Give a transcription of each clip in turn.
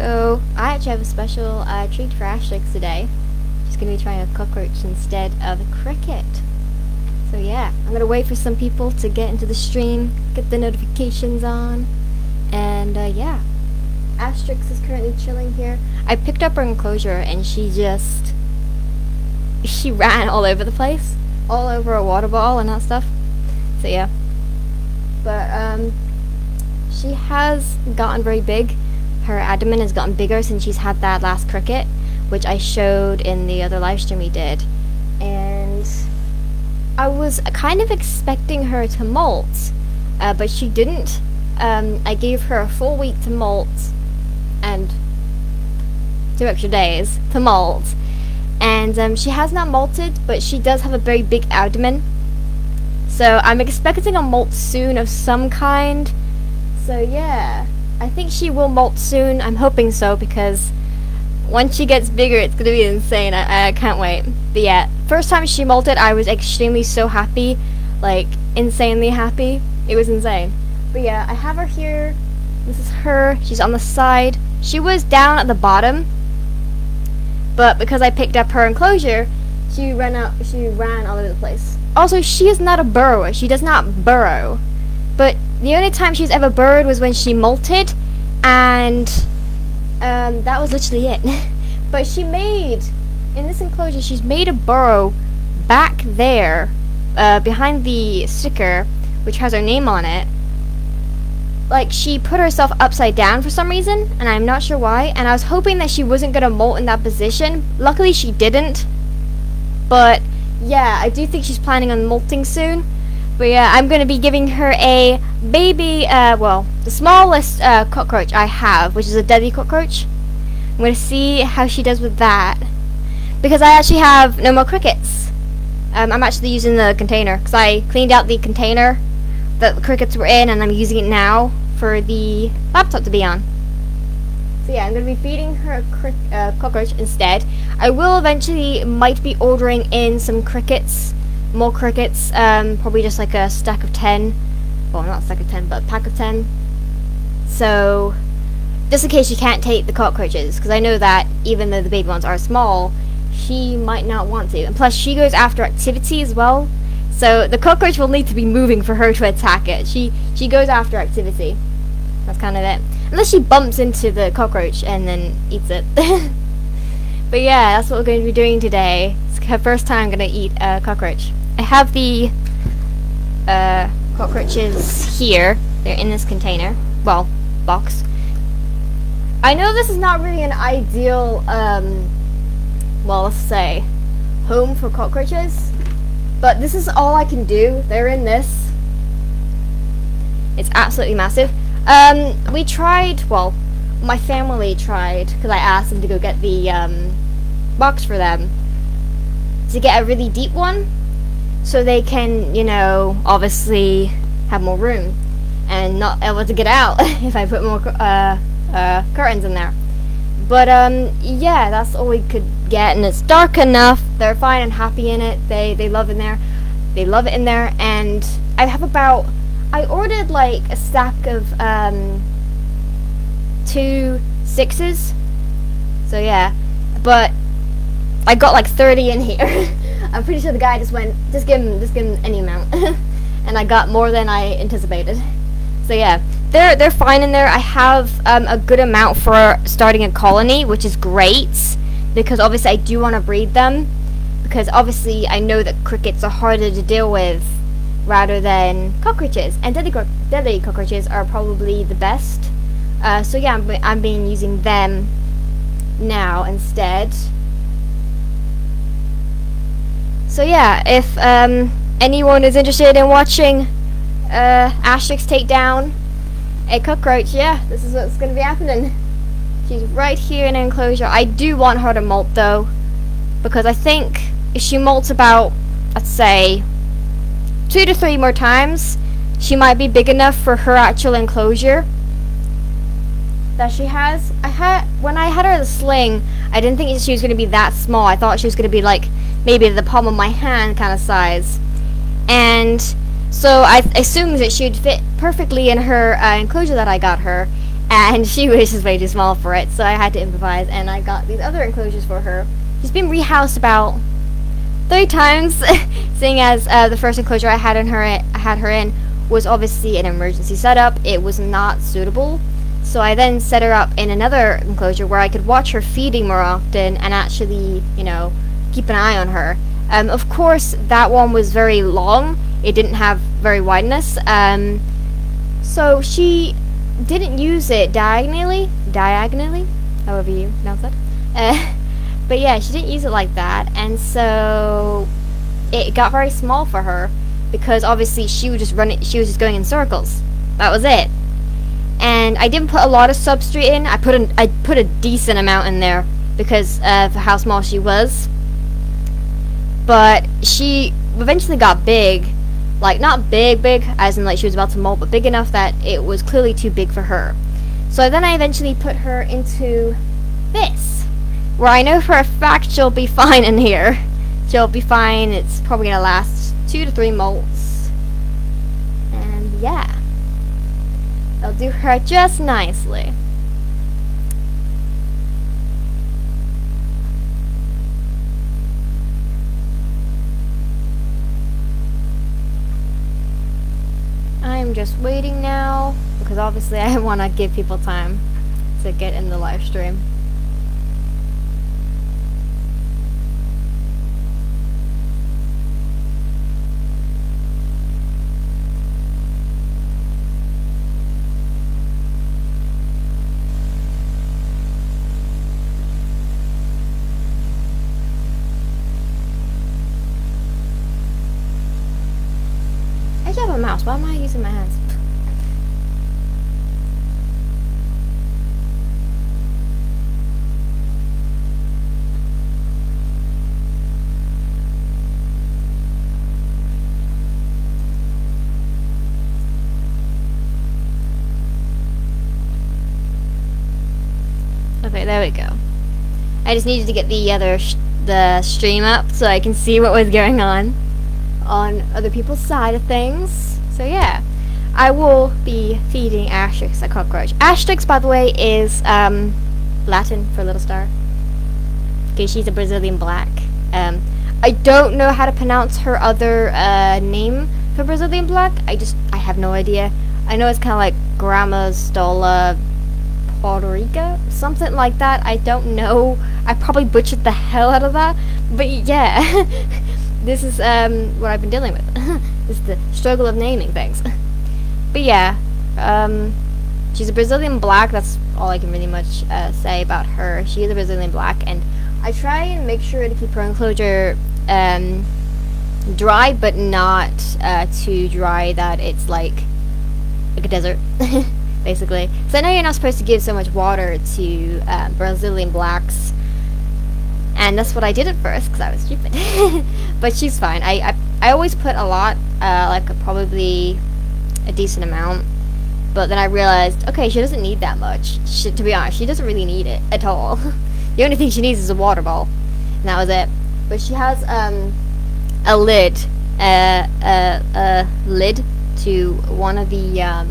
So I actually have a special treat for Asterix today. She's going to be trying a cockroach instead of a cricket. So yeah, I'm going to wait for some people to get into the stream, get the notifications on, and yeah. Asterix is currently chilling here. I picked up her enclosure and she ran all over the place, all over a water ball and that stuff. So yeah, but she has gotten very big. Her abdomen has gotten bigger since she's had that last cricket, which I showed in the other live stream we did, and I was kind of expecting her to molt, but she didn't. I gave her a full week to molt and 2 extra days to molt, and she has not molted, but she does have a very big abdomen, so I'm expecting a molt soon of some kind. So yeah, I think she will molt soon. I'm hoping so, because once she gets bigger it's gonna be insane. I can't wait. But yeah, first time she molted I was extremely so happy, like insanely happy. It was insane. But yeah, I have her here. This is her. She's on the side. She was down at the bottom, but because I picked up her enclosure, she ran all over the place. Also, she is not a burrower. She does not burrow. But the only time she's ever burrowed was when she molted, and that was literally it. But she made, in this enclosure, she's made a burrow back there, behind the sticker, which has her name on it. Like, she put herself upside down for some reason, and I'm not sure why, and I was hoping that she wasn't going to molt in that position. Luckily she didn't, but yeah, I do think she's planning on molting soon. But yeah, I'm going to be giving her a baby, well, the smallest cockroach I have, which is a Debbie cockroach. I'm going to see how she does with that, because I actually have no more crickets. I'm actually using the container, because I cleaned out the container that the crickets were in, and I'm using it now for the laptop to be on. So yeah, I'm going to be feeding her a cockroach instead. I will eventually, might be ordering in some crickets, more crickets, probably just like a stack of 10, well, not a stack of 10, but a pack of 10, so just in case you can't take the cockroaches, because I know that even though the baby ones are small, she might not want to, and plus she goes after activity as well. So the cockroach will need to be moving for her to attack it. She goes after activity. That's kind of it. Unless she bumps into the cockroach and then eats it. But yeah, that's what we're going to be doing today. It's her first time I'm going to eat a cockroach. I have the cockroaches here. They're in this container. Well, box. I know this is not really an ideal, well, let's say, home for cockroaches. But this is all I can do. They're in this. It's absolutely massive. We tried, well, my family tried, because I asked them to go get the box for them, to get a really deep one, so they can, you know, obviously have more room and not able to get out if I put more curtains in there. But yeah, that's all we could get, and it's dark enough. They're fine and happy in it. They love in there. They love it in there. And I have about, I ordered like a stack of 2 6s. So yeah, but I got like 30 in here. I'm pretty sure the guy just went, just give him any amount, and I got more than I anticipated. So yeah, they're fine in there. I have a good amount for starting a colony, which is great, because obviously I do want to breed them, because obviously I know that crickets are harder to deal with rather than cockroaches, and deadly cockroaches are probably the best. So yeah, I'm been using them now instead. So yeah, if anyone is interested in watching Asterix take down a cockroach, yeah, this is what's going to be happening. She's right here in an enclosure. I do want her to molt though, because I think if she molts about, let's say, 2 to 3 more times, she might be big enough for her actual enclosure that she has. When I had her in a sling, I didn't think she was going to be that small. I thought she was going to be like maybe the palm of my hand kind of size, and so I assumed that she'd fit perfectly in her enclosure that I got her, and she was just way too small for it, so I had to improvise, and I got these other enclosures for her. She's been rehoused about 3 times, seeing as the first enclosure I had her in was obviously an emergency setup. It was not suitable, so I then set her up in another enclosure where I could watch her feeding more often and actually, you know, keep an eye on her. Of course, that one was very long. It didn't have very wideness, so she didn't use it diagonally, however you pronounce that. But yeah, she didn't use it like that, and so it got very small for her because obviously she would just run it. She was just going in circles. That was it. And I didn't put a lot of substrate in. I put a decent amount in there because of how small she was. But she eventually got big, like not big as in like she was about to molt, but big enough that it was clearly too big for her. So then I eventually put her into this, where I know for a fact she'll be fine in here. She'll be fine. It's probably gonna last 2 to 3 molts, and yeah, they'll do her just nicely. I'm just waiting now because obviously I want to give people time to get in the live stream. Mouse. Why am I using my hands? Okay, there we go. I just needed to get the other stream up so I can see what was going on other people's side of things. So yeah, I will be feeding Asterix a cockroach. Asterix, by the way, is Latin for little star. Okay, she's a Brazilian black. I don't know how to pronounce her other name for Brazilian black. I have no idea. I know it's kind of like Grammostola Pulchra, something like that. I don't know. I probably butchered the hell out of that, but yeah. This is what I've been dealing with. This is the struggle of naming things. But yeah, she's a Brazilian black. That's all I can really much say about her. She is a Brazilian black, and I try and make sure to keep her enclosure dry, but not too dry that it's like a desert, basically. So I know you're not supposed to give so much water to Brazilian blacks. And that's what I did at first, because I was stupid. But she's fine. I always put a lot, probably a decent amount. But then I realized, okay, she doesn't need that much. To be honest, she doesn't really need it at all. The only thing she needs is a water bowl. And that was it. But she has a lid. A lid to one of the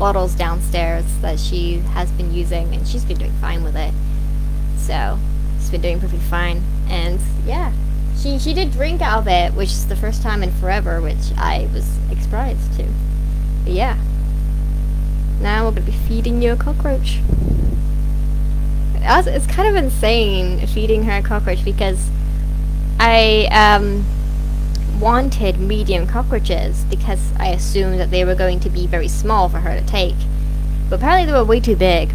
bottles downstairs that she has been using. And she's been doing fine with it. So she's been doing perfectly fine, and yeah, she did drink out of it, which is the first time in forever, which I was surprised to. But yeah, now we're gonna be feeding you a cockroach. It's kind of insane feeding her a cockroach because I wanted medium cockroaches because I assumed that they were going to be very small for her to take, but apparently they were way too big.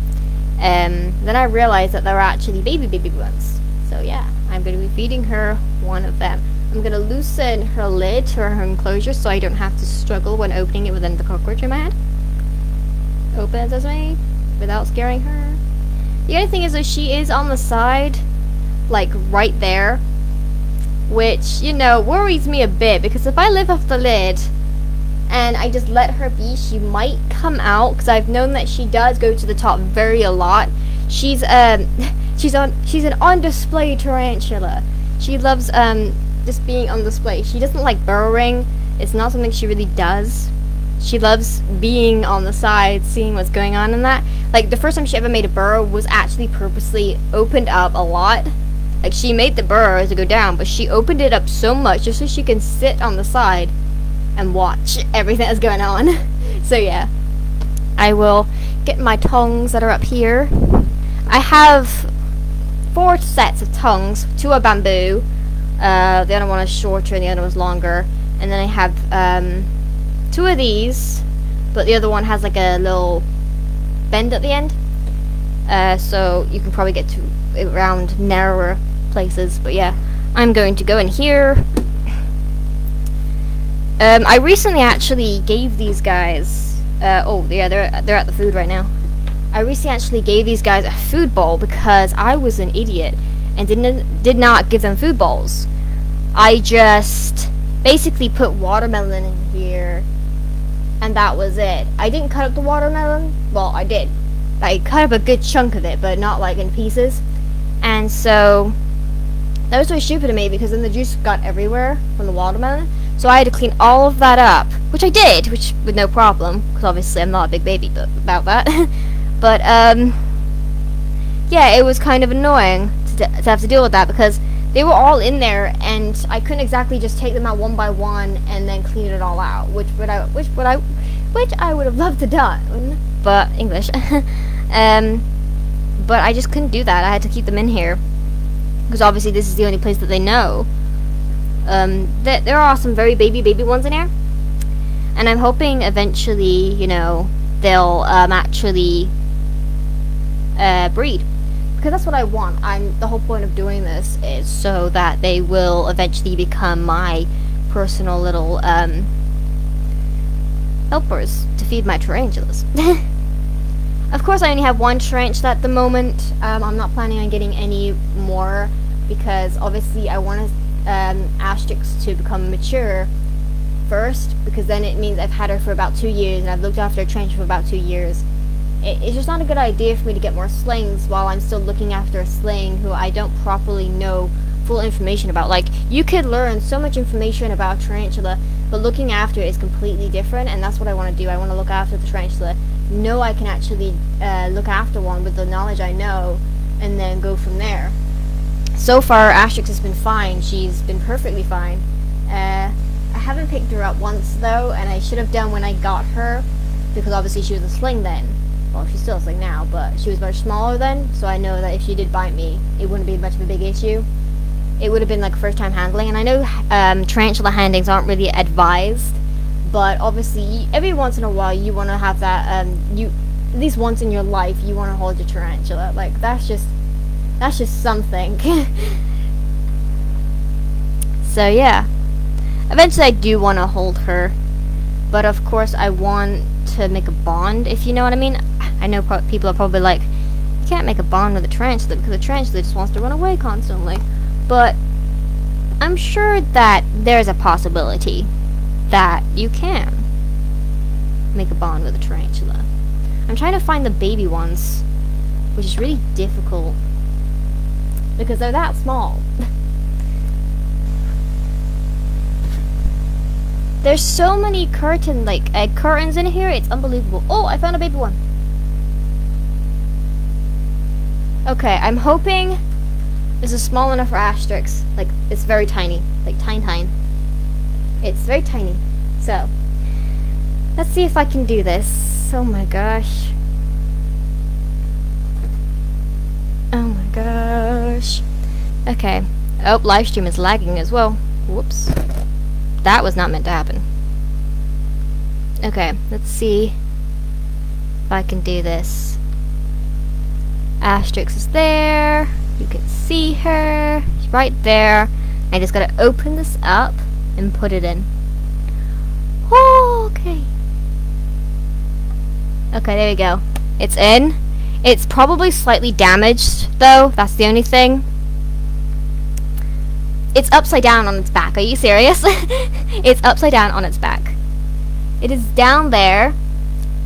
Then I realized that there are actually baby ones. So yeah, I'm going to be feeding her one of them. I'm going to loosen her lid to her enclosure so I don't have to struggle when opening it within the cockroach in my hand. Open it this way without scaring her. The other thing is that she is on the side, like right there, which, you know, worries me a bit because if I lift off the lid and I just let her be, she might come out, because I've known that she does go to the top a lot. She's an on-display tarantula. She loves just being on display. She doesn't like burrowing. It's not something she really does. She loves being on the side, seeing what's going on in that. Like, the first time she ever made a burrow was actually purposely opened up a lot. Like, she made the burrow to go down, but she opened it up so much just so she can sit on the side and watch everything that's going on. So yeah, I will get my tongs that are up here. I have 4 sets of tongs. 2 are bamboo, the other one is shorter and the other one's longer, and then I have 2 of these, but the other one has like a little bend at the end, so you can probably get to around narrower places. But yeah, I'm going to go in here. I recently actually gave these guys oh yeah, they're at the food right now. I recently actually gave these guys a food bowl because I was an idiot and did not give them food bowls. I just basically put watermelon in here, and that was it. I didn't cut up the watermelon. Well, I did. I cut up a good chunk of it, but not like in pieces. And so that was really stupid of me because then the juice got everywhere from the watermelon. So I had to clean all of that up, which I did, which with no problem, because obviously I'm not a big baby about that. But yeah, it was kind of annoying to have to deal with that because they were all in there, and I couldn't exactly just take them out one by one and then clean it all out, which I would have loved to done, but English. But I just couldn't do that. I had to keep them in here because obviously this is the only place that they know. There are some very baby ones in here, and I'm hoping eventually, you know, they'll actually breed, because that's what I want. The whole point of doing this is so that they will eventually become my personal little helpers to feed my tarantulas. Of course, I only have 1 tarantula at the moment. I'm not planning on getting any more because obviously I want Asterix to become mature first, because then it means I've had her for about 2 years and I've looked after a tarantula for about 2 years. It's just not a good idea for me to get more slings while I'm still looking after a sling who I don't properly know full information about. Like, you could learn so much information about tarantula, but looking after it is completely different, and that's what I want to do. I want to look after the tarantula, know I can actually look after one with the knowledge I know, and then go from there. So far, Asterix has been fine. She's been perfectly fine. I haven't picked her up once though, and I should have done when I got her, because obviously she was a sling then. Well, she's still a sling now, but she was much smaller then, so I know that if she did bite me, it wouldn't be much of a big issue. It would have been like first time handling, and I know tarantula handlings aren't really advised, but obviously every once in a while you want to have that, at least once in your life, you want to hold your tarantula. Like, that's just something. So yeah. Eventually I do want to hold her, but of course I want to make a bond, if you know what I mean. I know people are probably like, you can't make a bond with a tarantula because a tarantula just wants to run away constantly, but I'm sure that there's a possibility that you can make a bond with a tarantula. I'm trying to find the baby ones, which is really difficult because they're that small. There's so many curtains in here, it's unbelievable. Oh, I found a baby one. Okay, I'm hoping this is small enough for Asterix. Like, it's very tiny. Like, tiny. It's very tiny. So, let's see if I can do this. Oh my gosh. Oh my gosh. Okay. Oh, live stream is lagging as well. Whoops. That was not meant to happen. Okay, let's see if I can do this. Asterix is there. You can see her. She's right there. I just gotta open this up and put it in. Oh, okay. Okay, there we go. It's in. It's probably slightly damaged, though. That's the only thing. It's upside down on its back. Are you serious? It's upside down on its back. It is down there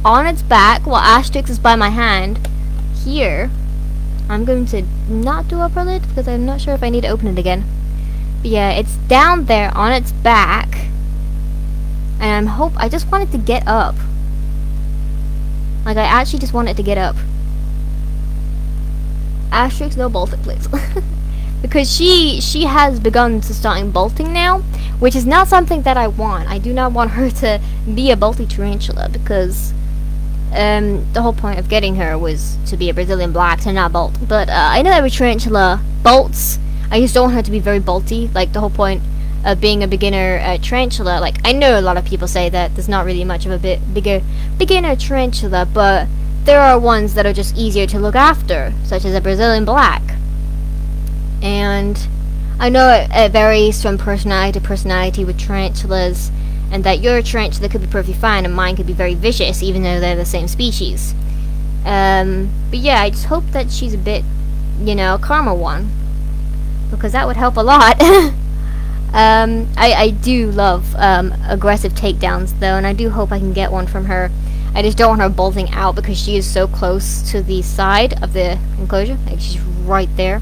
on its back while Asterix is by my hand. Here, I'm going to not do upper lid because I'm not sure if I need to open it again. But yeah, it's down there on its back And I just wanted to get up. Like, I actually just wanted to get up. Asterix, no bolting, please. Because she has begun to start bolting now, which is not something that I want. I do not want her to be a bolty tarantula, because the whole point of getting her was to be a Brazilian black and not bolt. But I know every tarantula bolts. I just don't want her to be very bolty. Like, the whole point of being a beginner tarantula, like, I know a lot of people say that there's not really much of a beginner tarantula, but there are ones that are just easier to look after, such as a Brazilian black. And I know it varies from personality to personality with tarantulas, and that your tarantula could be perfectly fine and mine could be very vicious, even though they're the same species. But yeah, I just hope that she's a bit, you know, calmer one, because that would help a lot. I do love aggressive takedowns, though, and I do hope I can get one from her. I just don't want her bolting out, because she is so close to the side of the enclosure. Like, she's right there.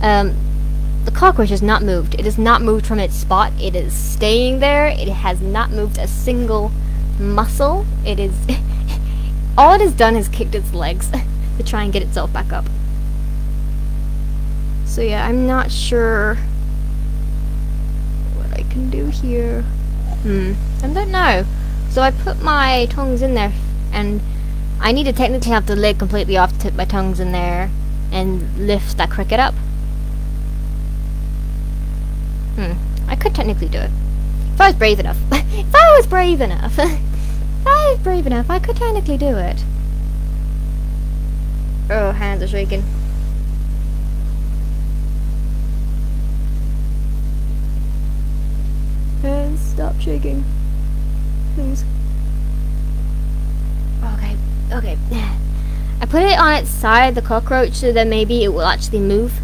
The cockroach has not moved. It has not moved from its spot. It is staying there. It has not moved a single muscle. It is all it has done is kicked its legs to try and get itself back up. So yeah, I'm not sure what I can do here. I don't know. So I put my tongs in there, and I need to technically have the lid completely off to tip my tongs in there and lift that cricket up. I could technically do it. If I was brave enough. If I was brave enough. If I was brave enough, I could technically do it. Oh, hands are shaking. Hands, stop shaking. Please. Okay, okay. I put it on its side, the cockroach, so that maybe it will actually move.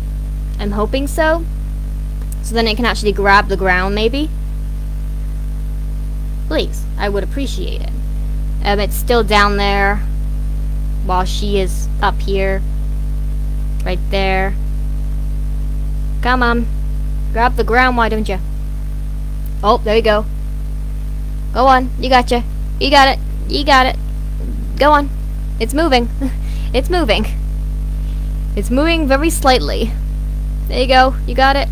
I'm hoping so. So then it can actually grab the ground, maybe. Please, I would appreciate it. It's still down there, while she is up here. Right there. Come on. Grab the ground, why don't you? Oh, there you go. Go on, you gotcha. You got it. You got it. Go on. It's moving. It's moving. It's moving very slightly. There you go. You got it.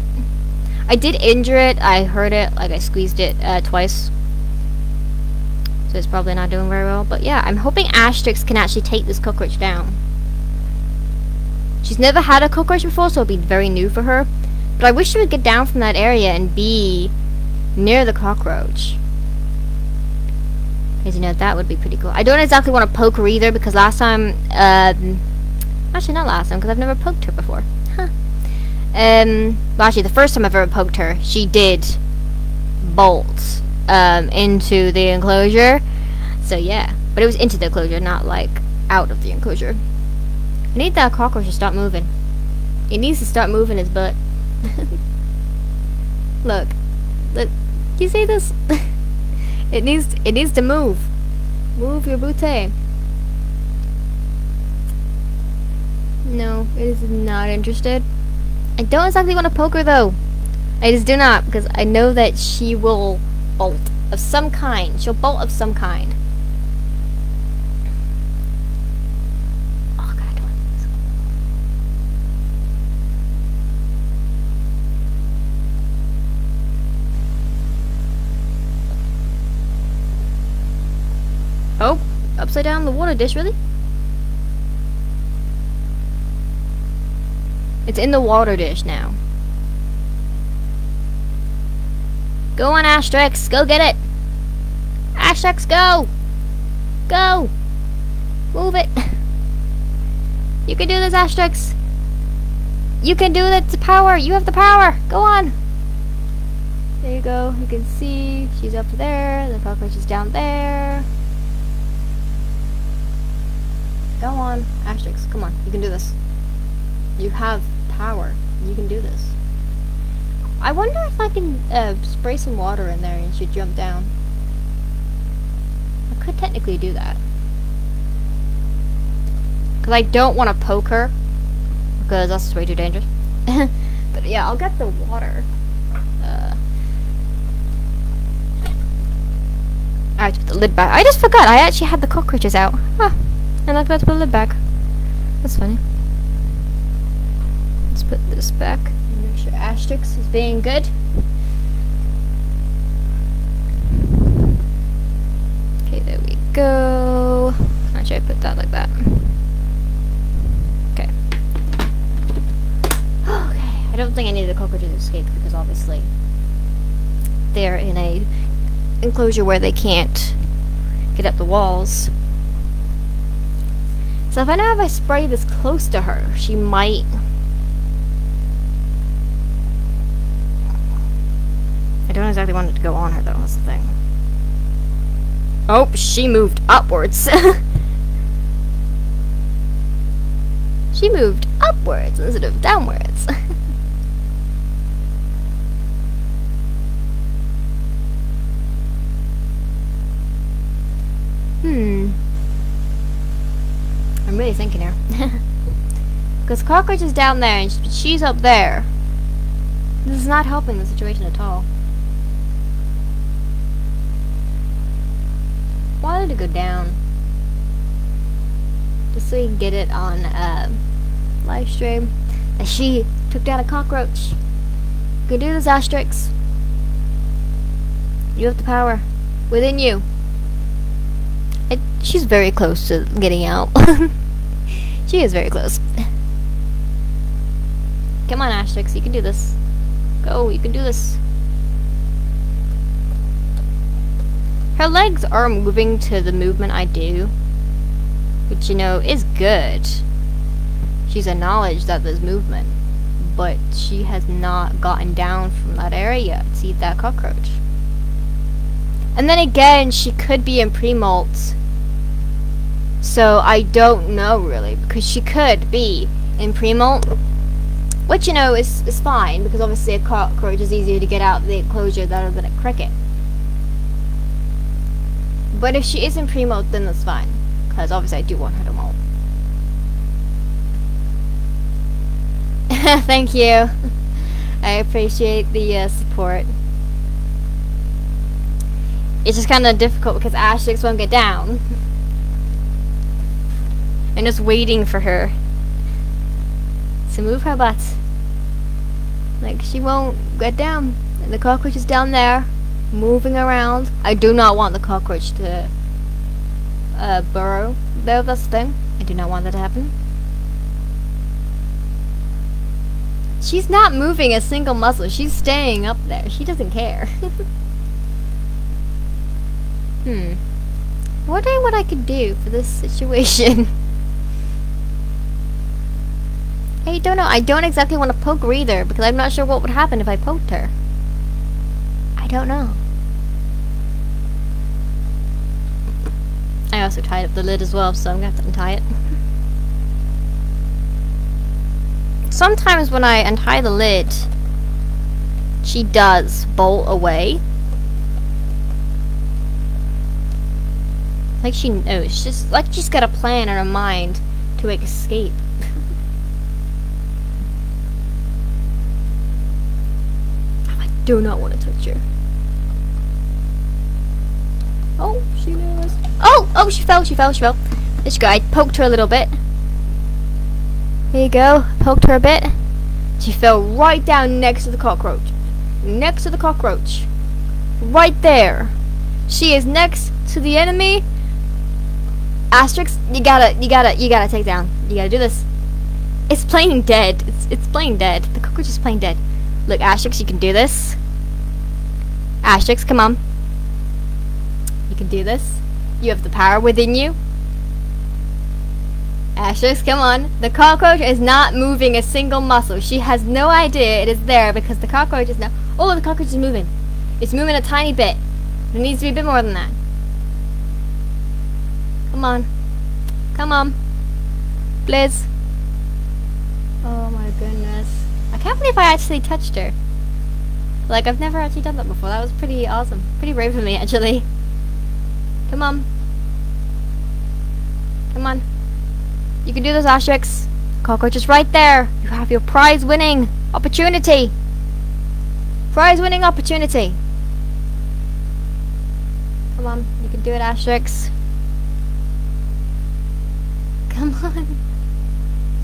I did injure it. I hurt it. Like, I squeezed it twice. So it's probably not doing very well. But yeah, I'm hoping Asterix can actually take this cockroach down. She's never had a cockroach before, so it'll be very new for her. But I wish she would get down from that area and be near the cockroach. As you know, that would be pretty cool. I don't exactly want to poke her either, because last time, actually not last time, because I've never poked her before. Well, actually, the first time I've ever poked her, she did bolt into the enclosure. So yeah, but it was into the enclosure, not like out of the enclosure. I need that cockroach to stop moving. It needs to start moving its butt. Look, look, you see this? It needs to move. Move your booty. No, it is not interested. I don't exactly want to poke her, though. I just do not, because I know that she will bolt of some kind. She'll bolt of some kind. Oh, God, I don't want this. Oh, upside down the water dish, really? It's in the water dish now. Go on, Asterix. Go get it. Asterix, go. Go. Move it. You can do this, Asterix. You can do it. It's power. You have the power. Go on. There you go. You can see she's up there. The cockroach is down there. Go on, Asterix. Come on. You can do this. You have power. You can do this. I wonder if I can spray some water in there and she jump down. I could technically do that, because I don't want to poke her, because that's way too dangerous. But yeah, I'll get the water. I put the lid back. I just forgot I actually had the cockroaches out. Ah, and I forgot to put the lid back. That's funny. Let's put this back. Make sure Asterix is being good. Okay, there we go. Actually, I put that like that. Okay. Okay. I don't think I needed the cockroaches to escape because obviously they're in a enclosure where they can't get up the walls. So if I know if I spray this close to her, she might. I don't exactly want it to go on her though, that's the thing. Oh, she moved upwards. She moved upwards instead of downwards. I'm really thinking here. Because cockroach is down there and she's up there. This is not helping the situation at all. Why did it go down? Just so you can get it on live stream. And she took down a cockroach. You can do this, Asterix. You have the power within you. She's very close to getting out. She is very close. Come on, Asterix, you can do this. Go, you can do this. Her legs are moving to the movement I do, which, you know, is good. She's acknowledged that there's movement, but she has not gotten down from that area to eat that cockroach. And then again, she could be in pre-molt. So I don't know really, because she could be in pre-molt, which, you know, is fine, because obviously a cockroach is easier to get out of the enclosure than a cricket. But if she is in pre-molt, then that's fine, because obviously I do want her to molt. Thank you. I appreciate the support. It's just kind of difficult because Asterix won't get down. I'm just waiting for her to move her butt. Like, she won't get down. The cockroach is down there, moving around. I do not want the cockroach to burrow, though, that's the thing. I do not want that to happen. She's not moving a single muscle. She's staying up there. She doesn't care. I wonder what I could do for this situation. I don't know. I don't exactly want to poke her either, because I'm not sure what would happen if I poked her. I don't know. I also tied up the lid as well, so I'm going to have to untie it. Sometimes when I untie the lid, she does bolt away. Like she knows, just like she's got a plan in her mind to escape. I do not want to touch her. Oh, she knows. Oh, she fell. This guy poked her a little bit. There you go, poked her a bit. She fell right down next to the cockroach. Next to the cockroach. Right there. She is next to the enemy. Asterix, you gotta take down. You gotta do this. It's playing dead. It's playing dead. The cockroach is playing dead. Look, Asterix, you can do this. Asterix, come on. You can do this. You have the power within you. Asterix, come on. The cockroach is not moving a single muscle. She has no idea it is there because the cockroach is now. Oh, the cockroach is moving. It's moving a tiny bit. There needs to be a bit more than that. Come on. Come on. Please. Oh my goodness. I can't believe I actually touched her. Like, I've never actually done that before. That was pretty awesome. Pretty brave of me, actually. Come on. Come on. You can do this, Asterix. Cockroach is right there. You have your prize-winning opportunity. Prize-winning opportunity. Come on. You You can do it, Asterix. Come on.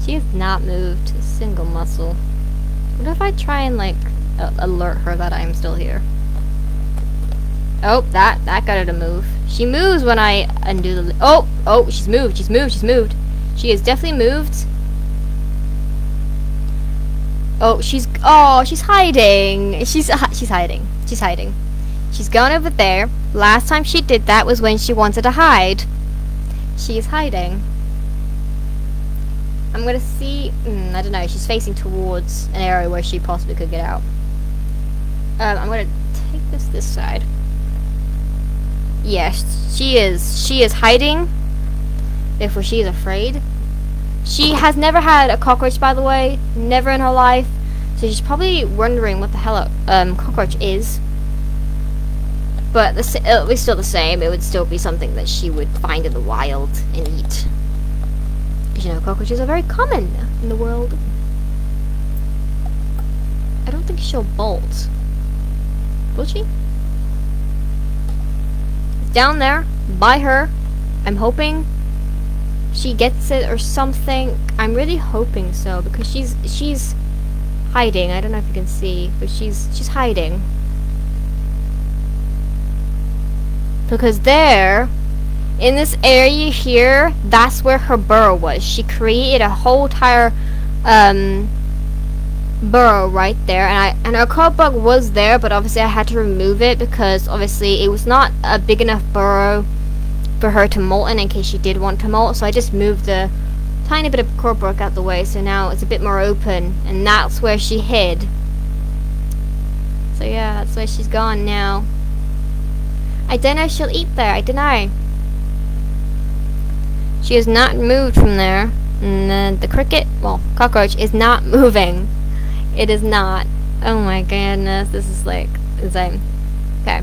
She has not moved a single muscle. What if I try and, like, alert her that I'm still here? Oh, that got her to move. She moves when I undo the... Oh, she's moved, she's moved, she's moved. She has definitely moved. Oh, she's hiding. She's hiding. She's hiding. She's going over there. Last time she did that was when she wanted to hide. She's hiding. I'm gonna see... I don't know. She's facing towards an area where she possibly could get out. I'm gonna take this side. Yes, she is. She is hiding. Therefore, she is afraid. She has never had a cockroach, by the way. Never in her life. So she's probably wondering what the hell a cockroach is. But it was still the same. It would still be something that she would find in the wild and eat. Because, you know, cockroaches are very common in the world. I don't think she'll bolt. Will she? It's down there, by her. I'm hoping she gets it or something. I'm really hoping so, because she's hiding. I don't know if you can see, but she's hiding. Because there, in this area here, that's where her burrow was. She created a whole entire burrow right there, and her cob bug was there, but obviously I had to remove it because obviously it was not a big enough burrow for her to molt in case she did want to molt, so I just moved the tiny bit of corkbug out the way, so now it's a bit more open, and that's where she hid. So yeah, that's where she's gone now. I don't know if she'll eat there, I don't know. She has not moved from there, and then the cricket, well, cockroach, is not moving. It is not. Oh my goodness, this is like insane. Okay.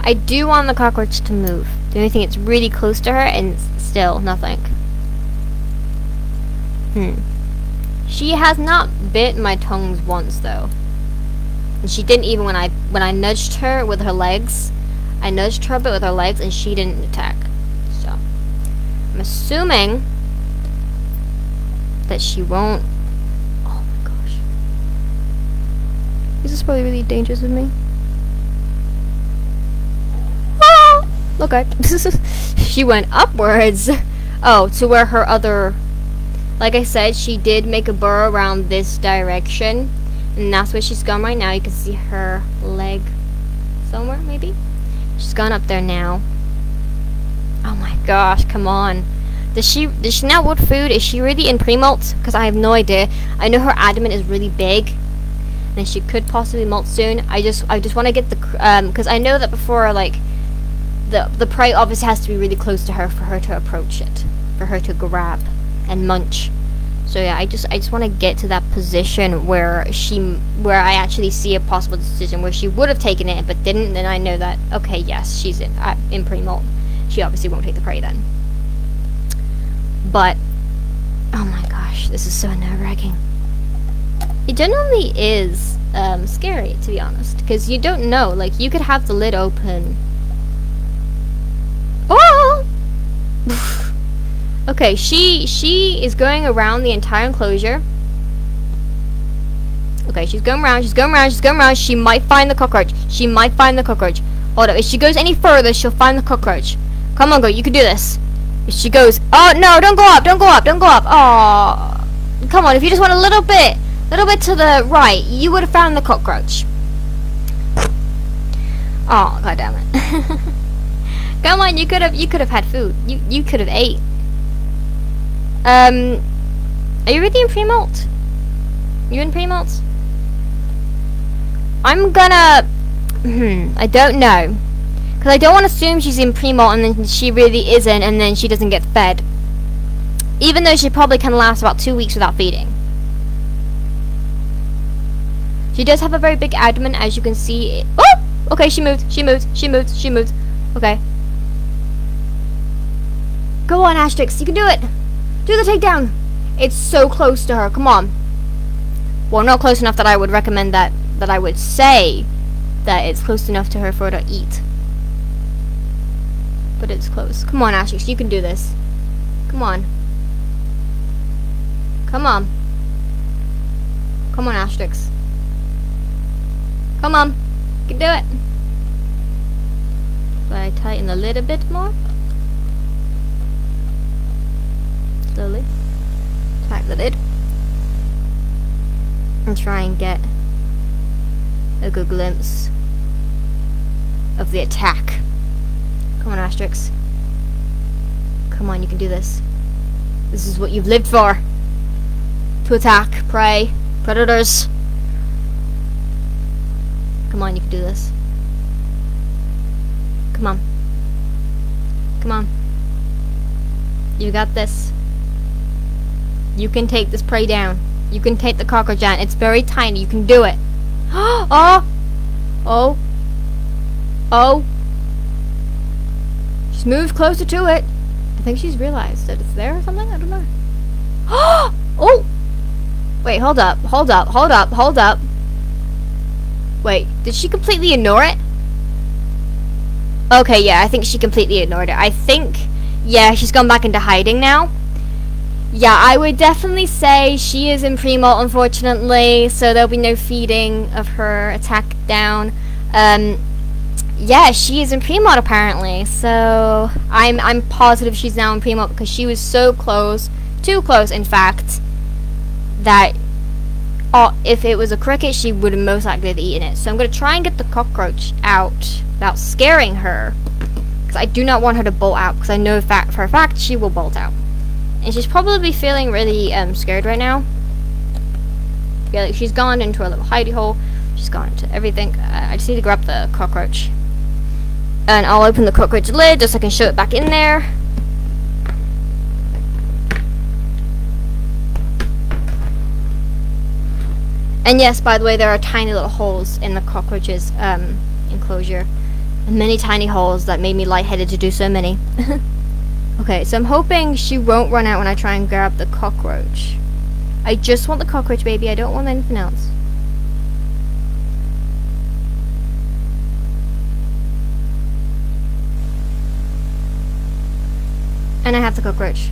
I do want the cockroach to move. The only thing, it's really close to her and it's still nothing. She has not bit my tongues once though. And she didn't even when I nudged her with her legs. I nudged her a bit with her legs and she didn't attack. So I'm assuming that she won't. Oh my gosh. This is probably really dangerous with me. Okay. She went upwards. Oh, to where her other... Like I said, she did make a burrow around this direction. And that's where she's gone right now. You can see her leg somewhere, maybe? She's gone up there now. Oh my gosh, come on. Does she now want food? Is she really in pre-molt? Because I have no idea. I know her abdomen is really big. And she could possibly molt soon. I just want to get the... Because I know that before, like... The prey obviously has to be really close to her for her to approach it, for her to grab and munch. So yeah, I just want to get to that position where I actually see a possible decision where she would have taken it but didn't. Then I know that, okay, yes, she's in pre-molt. She obviously won't take the prey then. But oh my gosh, this is so nerve-wracking. It generally is scary, to be honest, because you don't know. Like, you could have the lid open. Oh! Okay, she is going around the entire enclosure. Okay, she's going around, she's going around, she's going around. She might find the cockroach. She might find the cockroach. Hold up, if she goes any further, she'll find the cockroach. Come on, girl, you can do this. If she goes... Oh, no, don't go up, don't go up, don't go up. Oh, come on, if you just went a little bit to the right, you would have found the cockroach. Oh, god damn it. Come on, you could have had food. You could have ate. Are you really in pre-molt? You in pre-molt? I'm gonna... I don't know. Because I don't want to assume she's in pre-molt and then she really isn't and then she doesn't get fed. Even though she probably can last about 2 weeks without feeding. She does have a very big abdomen, as you can see. Oh! Okay, she moved, she moved, she moved, she moved. Okay. Go on, Asterix, you can do it. Do the takedown. It's so close to her. Come on. Well, not close enough that I would recommend that I would say that it's close enough to her for her to eat. but it's close. Come on, Asterix, you can do this. Come on. Come on. Come on, Asterix. Come on. You can do it. But I tighten a little bit more. Slowly. Tighten the lid. And try and get a good glimpse of the attack. Come on, Asterix. Come on, you can do this. This is what you've lived for. To attack prey, predators. Come on, you can do this. Come on. Come on. You got this. You can take this prey down. You can take the cockroach down. It's very tiny. You can do it. Oh! Oh! Oh! She's moved closer to it. I think she's realized that it's there or something. I don't know. Oh! Wait, hold up. Hold up. Hold up. Hold up. Wait, did she completely ignore it? Okay, yeah, I think she completely ignored it. I think, yeah, she's gone back into hiding now. Yeah, I would definitely say she is in pre-molt, unfortunately, so there'll be no feeding of her attack down. Yeah, she is in pre-molt apparently, so I'm positive she's now in pre-molt because she was so close, too close in fact, that if it was a cricket, she would most likely have eaten it. So I'm going to try and get the cockroach out without scaring her, because I do not want her to bolt out, because I know for a fact she will bolt out. And she's probably feeling really scared right now. Yeah, like she's gone into her little hidey hole. She's gone into everything. I just need to grab the cockroach. And I'll open the cockroach lid just so I can show it back in there. And yes, by the way, there are tiny little holes in the cockroach's enclosure. And many tiny holes that made me lightheaded to do so many. Okay, so I'm hoping she won't run out when I try and grab the cockroach. I just want the cockroach, baby. I don't want anything else. And I have the cockroach.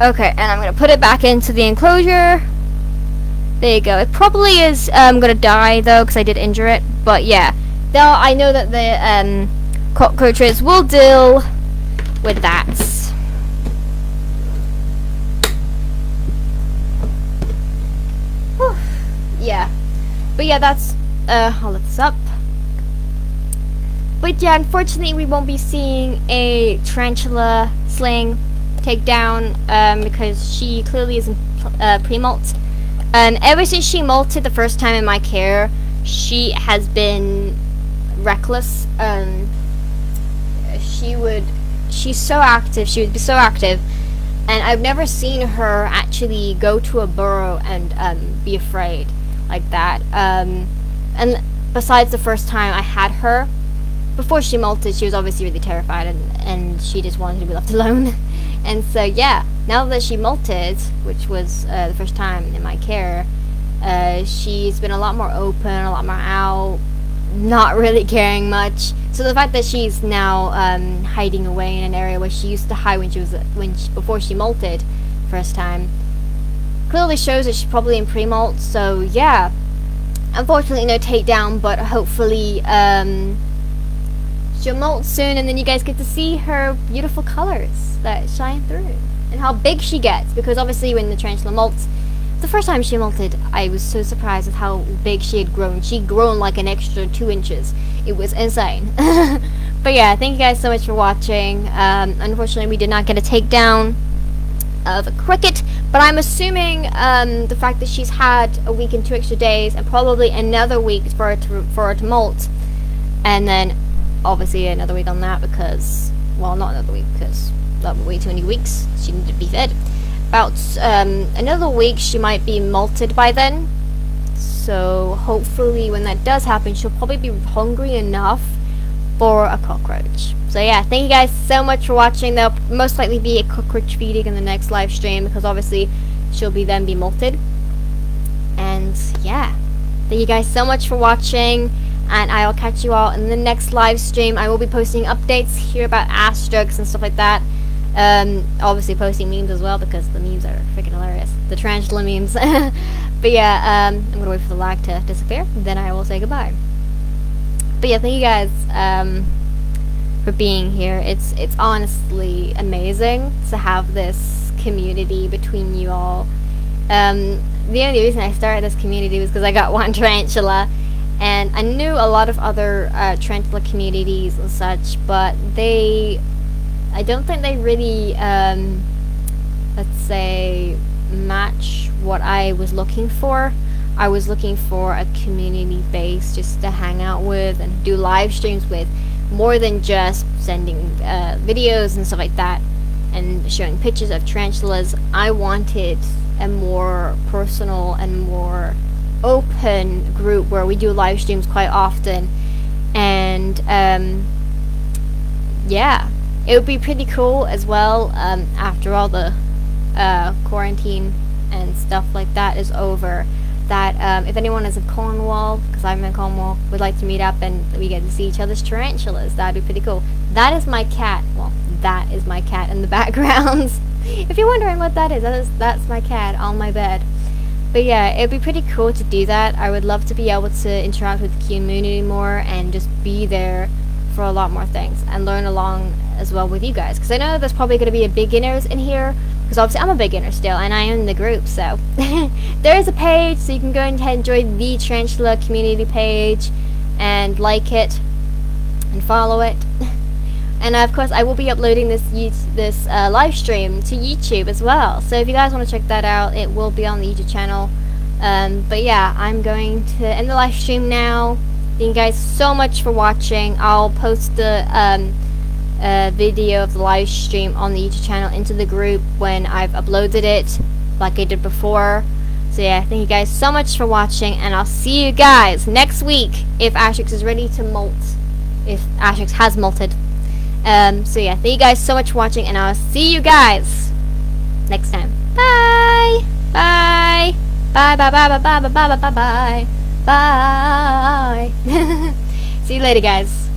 Okay, and I'm going to put it back into the enclosure. There you go. It probably is going to die, though, because I did injure it. But, yeah. Though I know that the cockroaches will deal with that. Whew. Yeah, but yeah, that's I'll lift this up. But yeah, unfortunately, we won't be seeing a tarantula slaying takedown because she clearly isn't pre-molt. Ever since she molted the first time in my care, she has been reckless. She's so active. She would be so active, and I've never seen her actually go to a burrow and be afraid like that. And besides the first time I had her, before she molted, she was obviously really terrified, and she just wanted to be left alone. And so yeah, now that she molted, which was the first time in my care, she's been a lot more open, a lot more out, not really caring much. So the fact that she's now hiding away in an area where she used to hide when she was before she molted first time clearly shows that she's probably in pre-molt. So yeah, unfortunately no takedown, but hopefully she'll molt soon, and then you guys get to see her beautiful colors that shine through and how big she gets, because obviously when the tarantula molts, the first time she molted, I was so surprised at how big she had grown. She'd grown like an extra 2 inches. It was insane. But yeah, thank you guys so much for watching. Unfortunately, we did not get a takedown of a cricket, but I'm assuming the fact that she's had a week and 2 extra days, and probably another week for her to molt, and then obviously another week on that because, well, not another week because that would be way too many weeks. She needed to be fed. About another week, she might be molted by then. So hopefully when that does happen, she'll probably be hungry enough for a cockroach. So yeah, thank you guys so much for watching. There'll most likely be a cockroach feeding in the next live stream because obviously she'll then be molted. And yeah, thank you guys so much for watching. and I'll catch you all in the next live stream. I will be posting updates here about Asterix and stuff like that. Obviously posting memes as well, because the memes are freaking hilarious. The tarantula memes. But yeah, I'm gonna wait for the lag to disappear, then I will say goodbye. But yeah, thank you guys for being here. It's honestly amazing to have this community between you all. The only reason I started this community was because I got one tarantula, and I knew a lot of other tarantula communities and such, but I don't think they really, let's say, match what I was looking for. I was looking for a community base just to hang out with and do live streams with, more than just sending videos and stuff like that and showing pictures of tarantulas. I wanted a more personal and more open group where we do live streams quite often, and yeah, it would be pretty cool as well after all the quarantine and stuff like that is over, that if anyone is in Cornwall, because I'm in Cornwall, would like to meet up and we get to see each other's tarantulas. That'd be pretty cool. That is my cat. Well, that is my cat in the background. If you're wondering what that's my cat on my bed. But yeah, it'd be pretty cool to do that. I would love to be able to interact with the community more and just be there for a lot more things and learn along as well with you guys, because I know there's probably going to be beginners in here, because obviously I'm a beginner still and I am in the group, so there is a page, so you can go and join the tarantula community page and like it and follow it. And of course, I will be uploading this live stream to YouTube as well. So if you guys want to check that out, it will be on the YouTube channel. But yeah, I'm going to end the live stream now. Thank you guys so much for watching. I'll post the video of the live stream on the YouTube channel into the group when I've uploaded it, like I did before. So yeah, thank you guys so much for watching, and I'll see you guys next week if Asterix is ready to molt. If Asterix has molted. So yeah, thank you guys so much for watching, and I'll see you guys next time. Bye! Bye! Bye bye bye bye bye bye bye bye bye bye. See you later, guys.